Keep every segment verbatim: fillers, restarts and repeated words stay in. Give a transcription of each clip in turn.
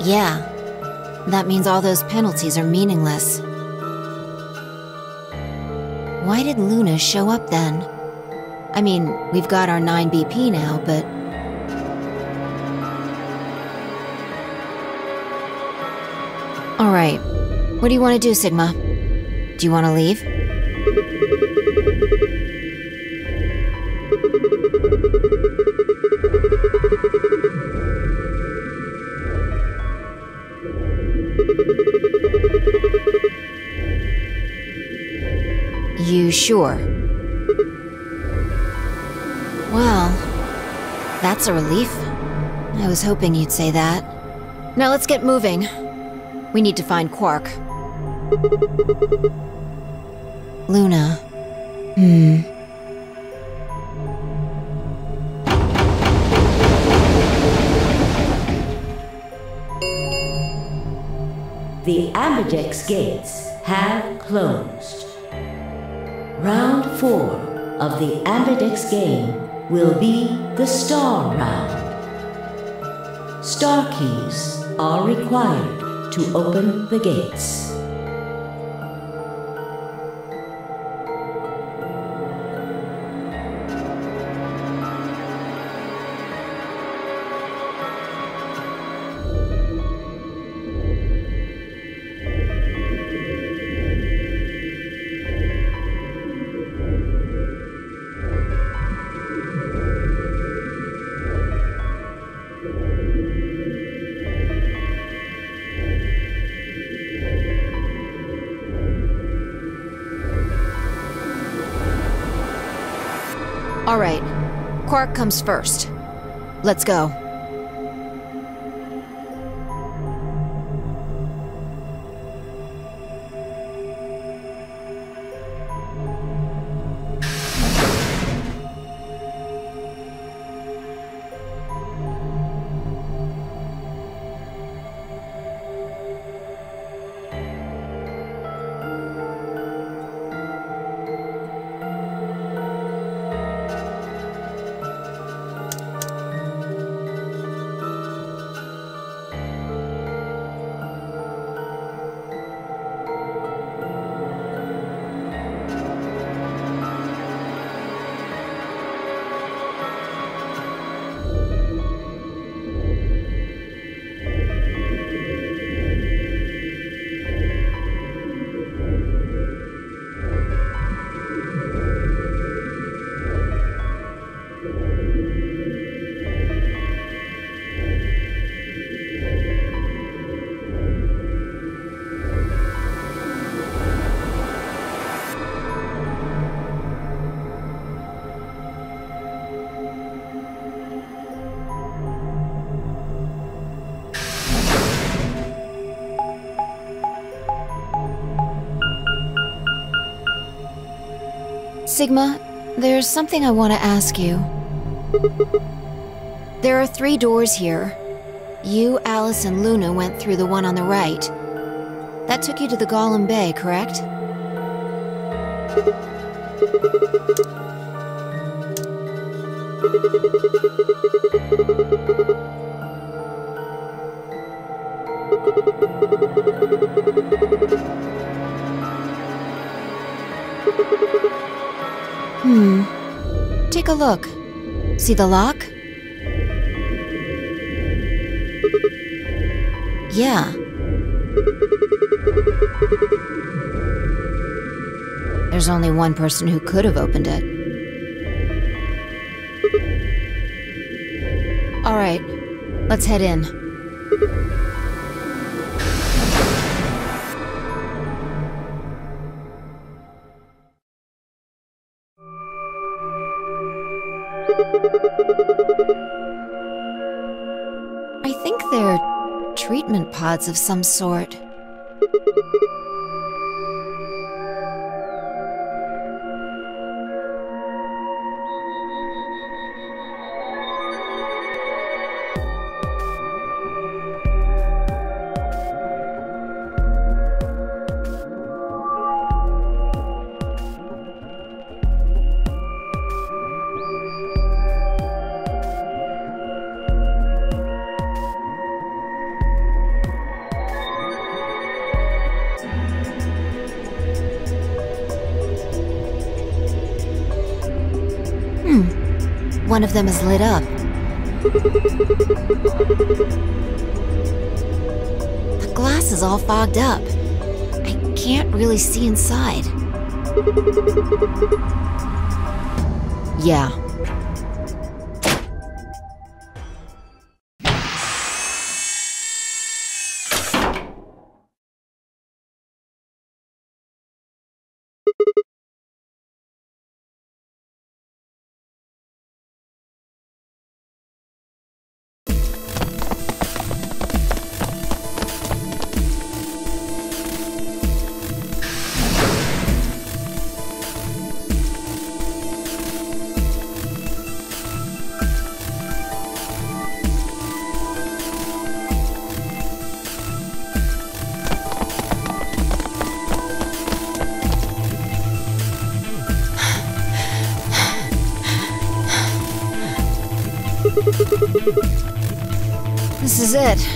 Yeah. That means all those penalties are meaningless. Why did Luna show up then? I mean, we've got our nine B P now, but... Alright. What do you want to do, Sigma? Do you want to leave? You sure? Well, that's a relief. I was hoping you'd say that. Now let's get moving. We need to find Quark. Luna. Hmm. The Ambidex gates have closed. Round four of the Ambidex game will be the Star Round. Star keys are required to open the gates. All right, Quark comes first. Let's go. Sigma, there's something I want to ask you. There are three doors here. You, Alice, and Luna went through the one on the right. That took you to the Golem Bay, correct? Hmm. Take a look. See the lock? Yeah. There's only one person who could have opened it. All right, let's head in. I think they're treatment pods of some sort. one of them is lit up. The glass is all fogged up. I can't really see inside. Yeah. This is it.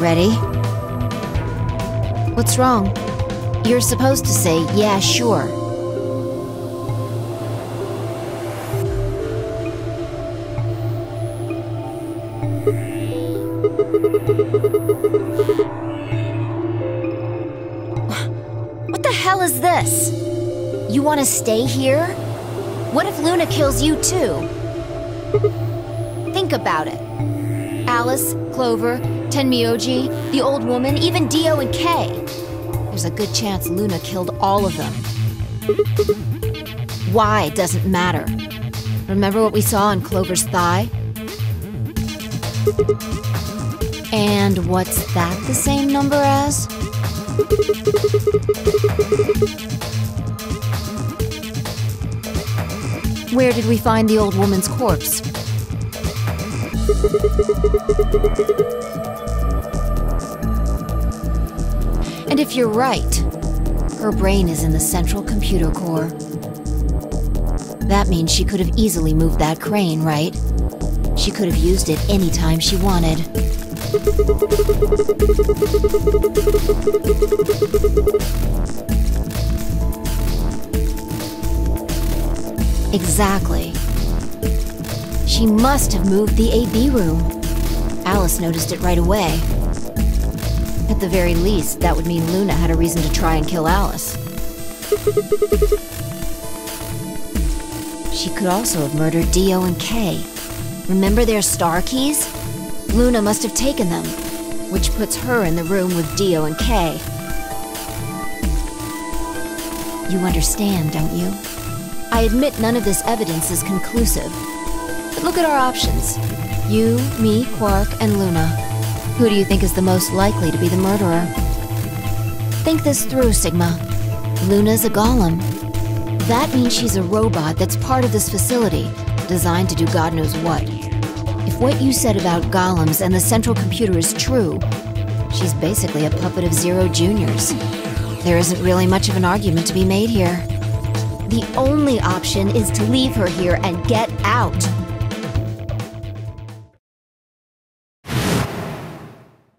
Ready? What's wrong? You're supposed to say, yeah, sure. What the hell is this? You want to stay here? What if Luna kills you too? Think about it. Alice, Clover, Tenmyoji, the old woman, even Dio and Kay. There's a good chance Luna killed all of them. Why doesn't matter. Remember what we saw on Clover's thigh? And what's that the same number as? Where did we find the old woman's corpse? And if you're right, her brain is in the central computer core. That means she could have easily moved that crane, right? She could have used it anytime she wanted. Exactly. She must have moved the A B room. Alice noticed it right away. At the very least, that would mean Luna had a reason to try and kill Alice. She could also have murdered Dio and Kay. Remember their star keys? Luna must have taken them, which puts her in the room with Dio and Kay. You understand, don't you? I admit none of this evidence is conclusive. Look at our options. You, me, Quark, and Luna. Who do you think is the most likely to be the murderer? Think this through, Sigma. Luna's a golem. That means she's a robot that's part of this facility, designed to do God knows what. If what you said about golems and the central computer is true, she's basically a puppet of Zero Juniors. There isn't really much of an argument to be made here. The only option is to leave her here and get out.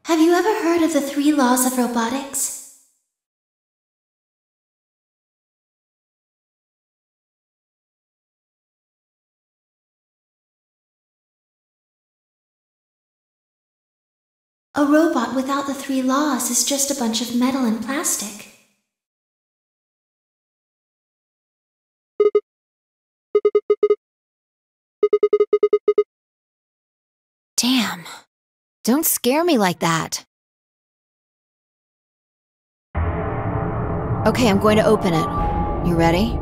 Have you ever heard of the three laws of robotics? A robot without the three laws is just a bunch of metal and plastic. Damn. Don't scare me like that. Okay, I'm going to open it. You ready?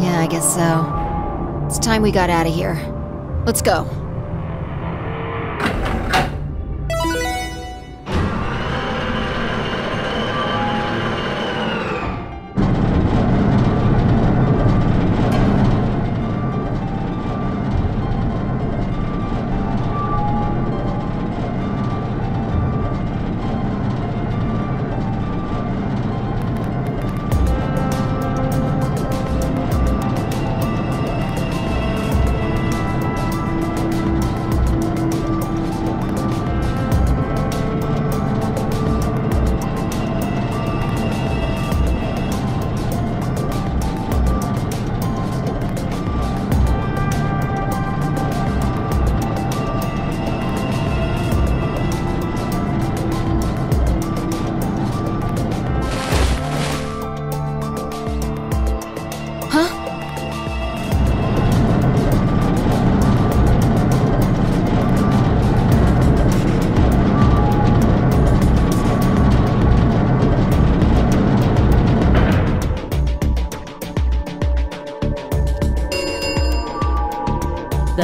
Yeah, I guess so. It's time we got out of here. Let's go.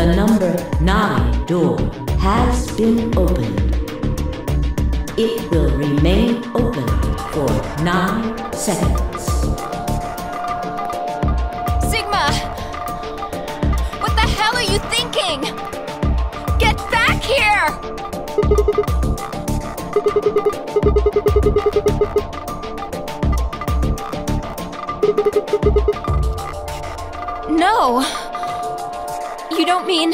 The number nine door has been opened. It will remain open for nine seconds. Sigma! What the hell are you thinking? Get back here! No! You don't mean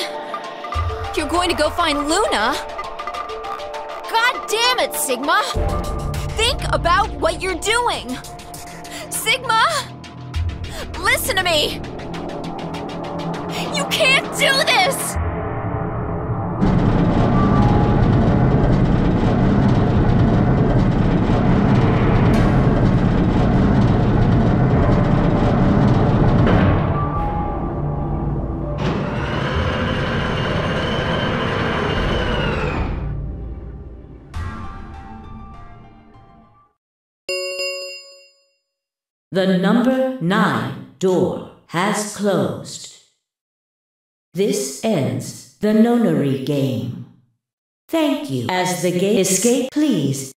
you're going to go find Luna? God damn it, Sigma! Think about what you're doing! Sigma! Listen to me! You can't do this! The number nine door has closed. This ends the Nonary game. Thank you. As the game escape, please.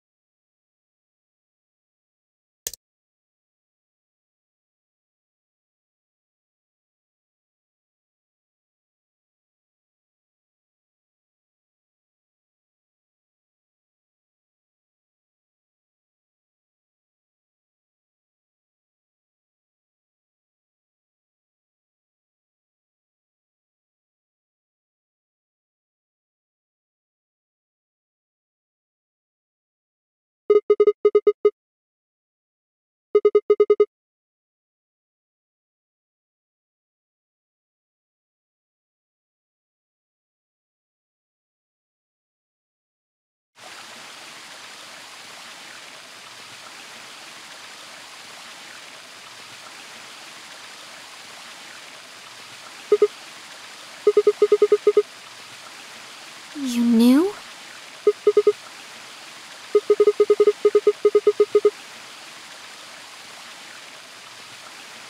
You knew?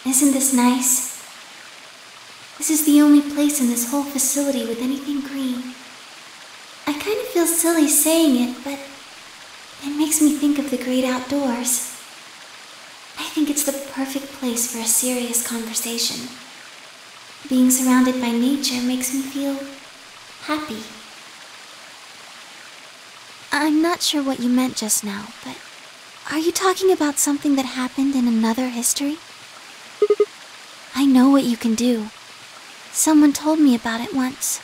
Isn't this nice? This is the only place in this whole facility with anything green. I kind of feel silly saying it, but it makes me think of the great outdoors. I think it's the perfect place for a serious conversation. Being surrounded by nature makes me feel happy. I'm not sure what you meant just now, but are you talking about something that happened in another history? I know what you can do. Someone told me about it once.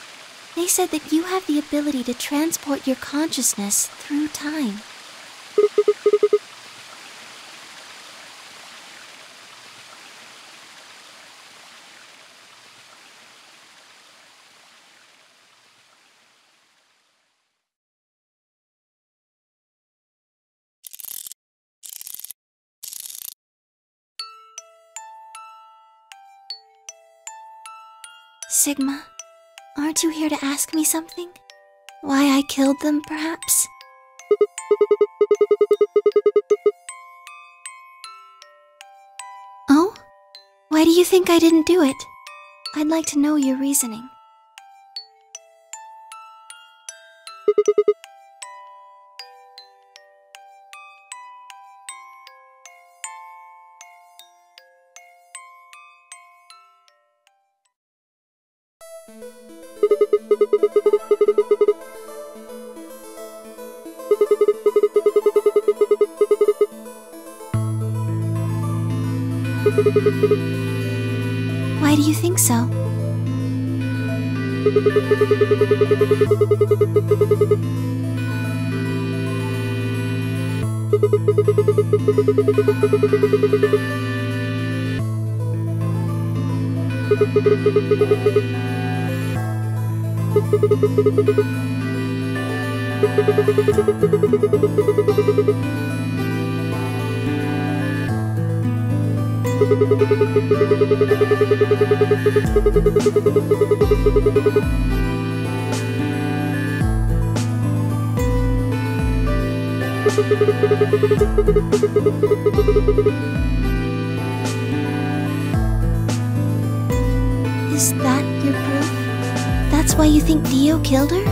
They said that you have the ability to transport your consciousness through time. Sigma, aren't you here to ask me something? Why I killed them, perhaps? Oh? Why do you think I didn't do it? I'd like to know your reasoning. Why do you think so? Is that your proof? That's why you think Dio killed her?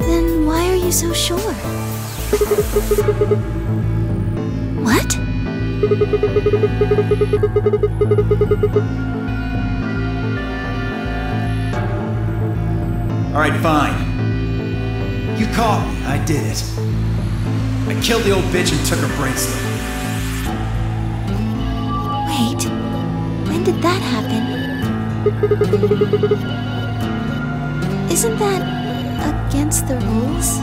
Then why are you so sure? What? Alright, fine. You caught me, I did it. I killed the old bitch and took her bracelet. Wait, when did that happen? Isn't that against the rules?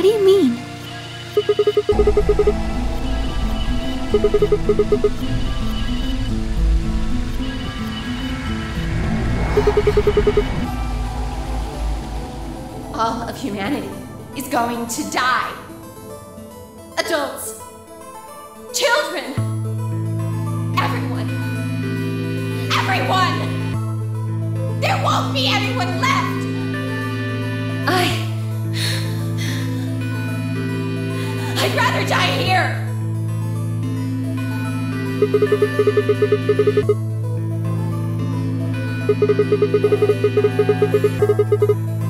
do you mean? All of humanity is going to die. Adults, children, everyone, everyone. There won't be anyone left. I... I'd rather die here.